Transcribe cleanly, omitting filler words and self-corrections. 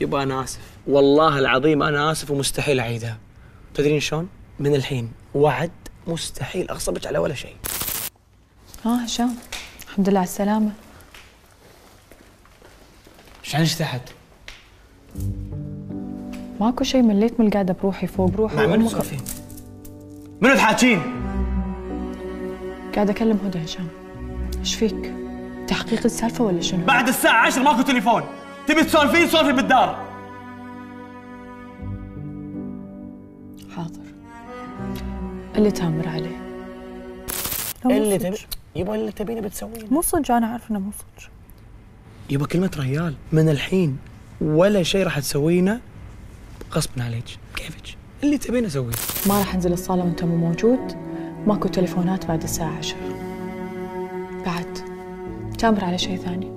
يبقى أنا آسف، والله العظيم أنا آسف ومستحيل أعيدها. تدرين شلون؟ من الحين وعد مستحيل أغصبك على ولا شيء. هشام الحمد لله على السلامة. شعنش تحت؟ ماكو شيء، مليت من القعدة بروحي فوق بروحي. مع منو تسولفين؟ منو تحاكين؟ قاعد أكلم هدى. هشام ايش فيك؟ تحقيق السالفة ولا شنو؟ بعد الساعة 10 ماكو تليفون. تبي تسولفين سولفي بالدار. حاضر اللي تامر عليه اللي تبي. يبا اللي تبيني بتسويه. مو صدق، انا عارفه انه مو صدق. يبا كلمه ريال من الحين ولا شيء راح تسوينه غصب عليك كيفك. اللي تبيني اسويه. ما راح انزل الصاله وانت مو موجود. ماكو تليفونات بعد الساعه 10. بعد تامر على شيء ثاني.